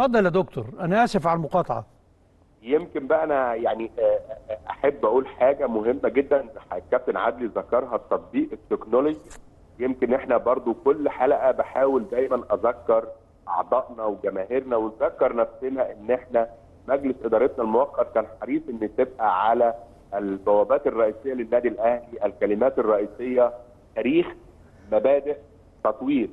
اتفضل يا دكتور، انا اسف على المقاطعه. يمكن بقى انا يعني احب اقول حاجه مهمه جدا الكابتن عدلي ذكرها، التطبيق التكنولوجي. يمكن احنا برضو كل حلقه بحاول دايما اذكر اعضائنا وجماهيرنا ونذكر نفسنا ان احنا مجلس ادارتنا المؤقت كان حريص ان تبقى على البوابات الرئيسيه للنادي الاهلي الكلمات الرئيسيه تاريخ، مبادئ، تطوير.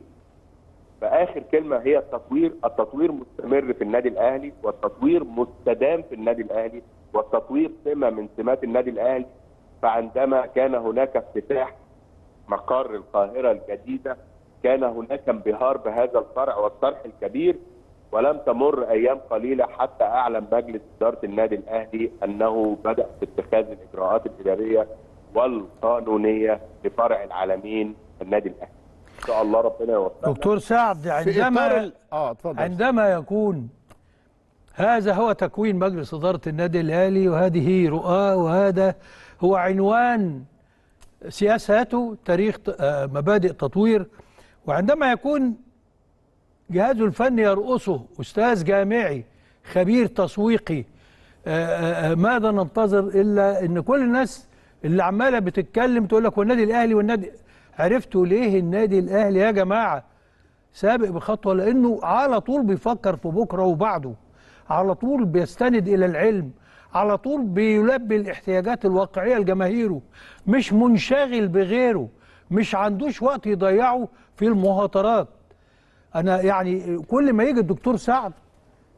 فآخر كلمة هي التطوير. التطوير مستمر في النادي الأهلي، والتطوير مستدام في النادي الأهلي، والتطوير سمة من سمات النادي الأهلي. فعندما كان هناك افتتاح مقر القاهرة الجديدة كان هناك انبهار بهذا الفرع والطرح الكبير، ولم تمر أيام قليلة حتى أعلن مجلس إدارة النادي الأهلي أنه بدأ في اتخاذ الإجراءات الإدارية والقانونية لفرع العالمين النادي الأهلي. إن شاء الله ربنا يوفقنا. دكتور سعد، عندما يكون هذا هو تكوين مجلس إدارة النادي الأهلي وهذه رؤاه وهذا هو عنوان سياساته تاريخ مبادئ تطوير، وعندما يكون جهازه الفني يرأسه أستاذ جامعي خبير تسويقي، ماذا ننتظر إلا إن كل الناس اللي عمالة بتتكلم تقول لك والنادي الأهلي والنادي. عرفتوا ليه النادي الأهلي يا جماعة سابق بخطوة؟ لأنه على طول بيفكر في بكرة وبعده، على طول بيستند إلى العلم، على طول بيلبي الاحتياجات الواقعية لجماهيره، مش منشغل بغيره، مش عندوش وقت يضيعه في المهاترات. أنا يعني كل ما يجي الدكتور سعد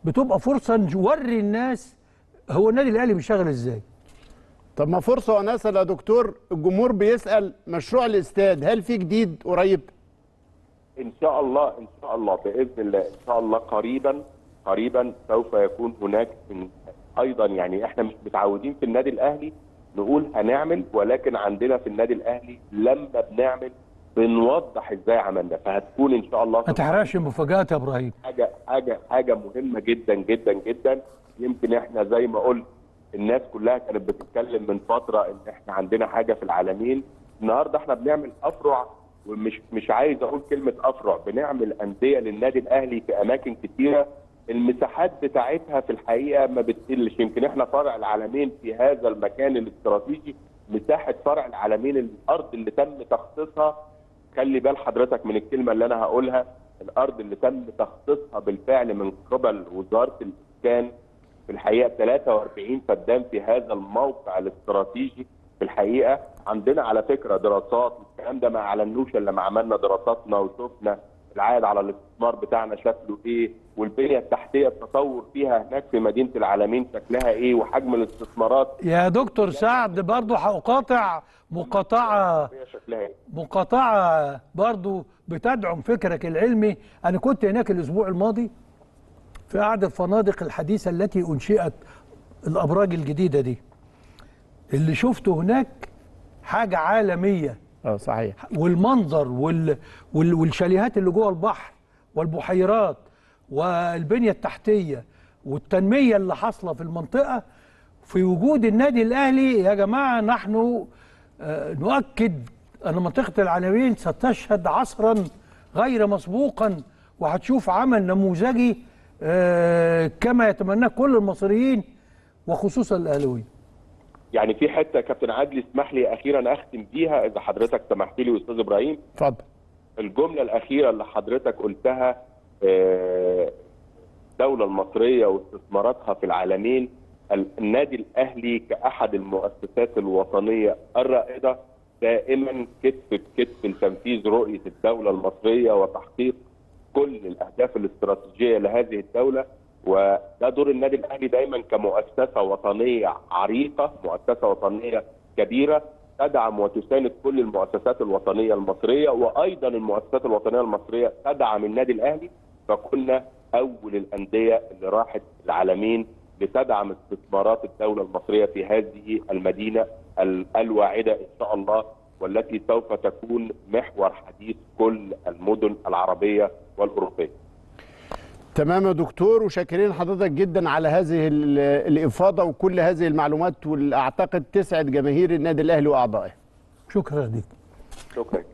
بتبقى فرصة نوري الناس هو النادي الأهلي بيشتغل إزاي. طب ما فرصه وانا اسال يا دكتور، الجمهور بيسال مشروع الاستاد هل في جديد قريب؟ ان شاء الله ان شاء الله باذن الله ان شاء الله قريبا سوف يكون هناك ايضا. يعني احنا مش متعودين في النادي الاهلي نقول هنعمل، ولكن عندنا في النادي الاهلي لما بنعمل بنوضح ازاي عملنا، فهتكون ان شاء الله. ما تحرقش المفاجآت يا ابراهيم. حاجه مهمه جدا جدا جدا. يمكن احنا زي ما قلت الناس كلها كانت بتتكلم من فتره ان احنا عندنا حاجه في العالمين، النهارده احنا بنعمل افرع، ومش عايز اقول كلمه افرع، بنعمل انديه للنادي الاهلي في اماكن كتيره، المساحات بتاعتها في الحقيقه ما بتقلش. يمكن احنا فرع العالمين في هذا المكان الاستراتيجي، مساحه فرع العالمين الارض اللي تم تخصيصها، خلي بال حضرتك من الكلمه اللي انا هقولها، الارض اللي تم تخصيصها بالفعل من قبل وزاره الاسكان في الحقيقه 43 فدان في هذا الموقع الاستراتيجي. في الحقيقه عندنا على فكره دراسات، الكلام ده ما اعلنوش الا لما عملنا دراساتنا وشفنا العائد على الاستثمار بتاعنا شكله ايه، والبنيه التحتيه التطور فيها هناك في مدينه العالمين شكلها ايه، وحجم الاستثمارات. يا دكتور سعد برضو هقاطع مقاطعه برضو بتدعم فكرك العلمي. انا كنت هناك الاسبوع الماضي في أحد الفنادق الحديثة التي أنشئت الأبراج الجديدة دي، اللي شفته هناك حاجة عالمية. صحيح. والمنظر والشاليهات اللي جوه البحر والبحيرات والبنية التحتية والتنمية اللي حاصلة في المنطقة في وجود النادي الأهلي. يا جماعة نحن نؤكد أن منطقة العالمين ستشهد عصرا غير مسبوقا، وهتشوف عمل نموذجي كما يتمناه كل المصريين وخصوصا الاهلاويين. يعني في حته كابتن عدلي اسمح لي اخيرا اختم بيها اذا حضرتك سمحت لي استاذ ابراهيم. اتفضل. الجمله الاخيره اللي حضرتك قلتها، الدوله المصريه واستثماراتها في العالمين، النادي الاهلي كاحد المؤسسات الوطنيه الرائده دائما كتف بكتف لتنفيذ رؤيه الدوله المصريه وتحقيق كل الأهداف الاستراتيجية لهذه الدولة. وده دور النادي الأهلي دايما كمؤسسة وطنية عريقة، مؤسسة وطنية كبيرة تدعم وتساند كل المؤسسات الوطنية المصرية، وأيضا المؤسسات الوطنية المصرية تدعم النادي الأهلي. فكنا أول الأندية اللي راحت العالمين لتدعم استثمارات الدولة المصرية في هذه المدينة الواعدة إن شاء الله، والتي سوف تكون محور حديث كل المدن العربية والأوروبية. تمام يا دكتور، وشاكرين حضرتك جدا على هذه الإفاضة وكل هذه المعلومات، واعتقد تسعد جماهير النادي الأهلي وأعضائه. شكرا ليك. شكرا.